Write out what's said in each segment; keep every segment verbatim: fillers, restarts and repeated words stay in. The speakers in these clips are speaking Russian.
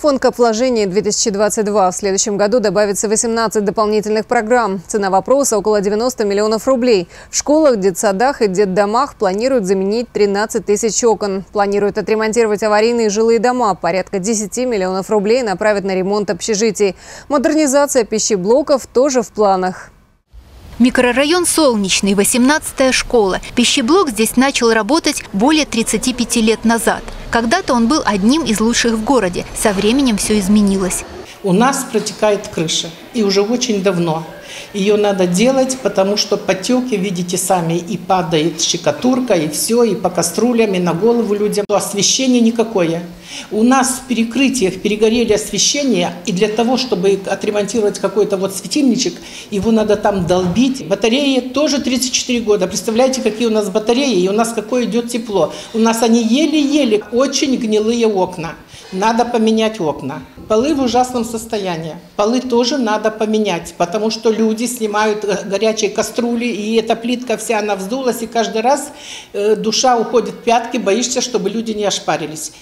Фонд капвложений две тысячи двадцать два. В следующем году добавится восемнадцать дополнительных программ. Цена вопроса около девяноста миллионов рублей. В школах, детсадах и детдомах планируют заменить тринадцать тысяч окон. Планируют отремонтировать аварийные жилые дома. Порядка десяти миллионов рублей направят на ремонт общежитий. Модернизация пищеблоков тоже в планах. Микрорайон «Солнечный», восемнадцатая школа. Пищеблок здесь начал работать более тридцати пяти лет назад. Когда-то он был одним из лучших в городе. Со временем все изменилось. У нас протекает крыша, и уже очень давно. Ее надо делать, потому что потеки, видите сами, и падает щекотурка, и все, и по кастрюлям, и на голову людям. Освещение никакое. У нас в перекрытиях перегорели освещение, и для того, чтобы отремонтировать какой-то вот светильничек, его надо там долбить. Батареи тоже тридцать четыре года. Представляете, какие у нас батареи, и у нас какое идет тепло. У нас они еле-еле, очень гнилые окна. Надо поменять окна. Полы в ужасном состоянии. Полы тоже надо поменять, потому что люди снимают горячие кастрюли, и эта плитка вся она вздулась, и каждый раз душа уходит в пятки, боишься, чтобы люди не ошпарились.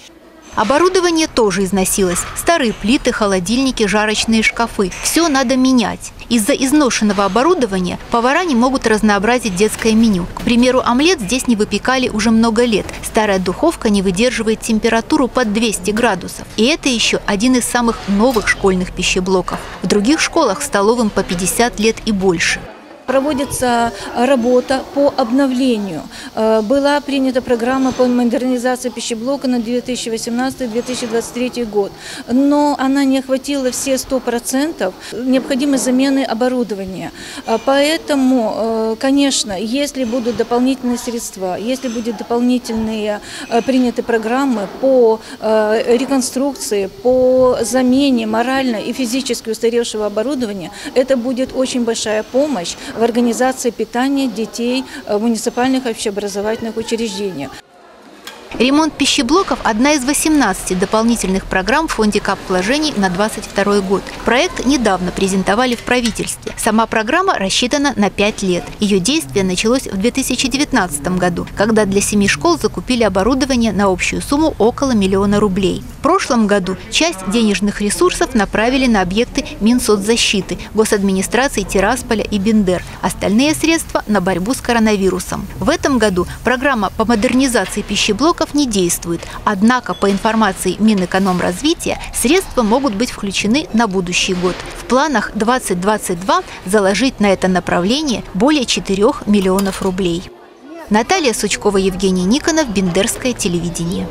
Оборудование тоже износилось. Старые плиты, холодильники, жарочные шкафы. Все надо менять. Из-за изношенного оборудования повара не могут разнообразить детское меню. К примеру, омлет здесь не выпекали уже много лет. Старая духовка не выдерживает температуру под двести градусов. И это еще один из самых новых школьных пищеблоков. В других школах столовым по пятьдесят лет и больше. Проводится работа по обновлению. Была принята программа по модернизации пищеблока на две тысячи восемнадцатый — две тысячи двадцать третий год. Но она не охватила все сто процентов необходимой замены оборудования. Поэтому, конечно, если будут дополнительные средства, если будут дополнительные приняты программы по реконструкции, по замене морально и физически устаревшего оборудования, это будет очень большая помощь в организации питания детей в муниципальных общеобразовательных учреждениях. Ремонт пищеблоков – одна из восемнадцати дополнительных программ в фонде капвложений на две тысячи двадцать второй год. Проект недавно презентовали в правительстве. Сама программа рассчитана на пять лет. Ее действие началось в две тысячи девятнадцатом году, когда для семи школ закупили оборудование на общую сумму около миллиона рублей. В прошлом году часть денежных ресурсов направили на объекты Минсоцзащиты, Госадминистрации Тирасполя и Бендер. Остальные средства – на борьбу с коронавирусом. В этом году программа по модернизации пищеблоков не действует. Однако, по информации Минэкономразвития, средства могут быть включены на будущий год. В планах двадцать двадцать два заложить на это направление более четырёх миллионов рублей. Наталья Сучкова, Евгений Никонов, Бендерское телевидение.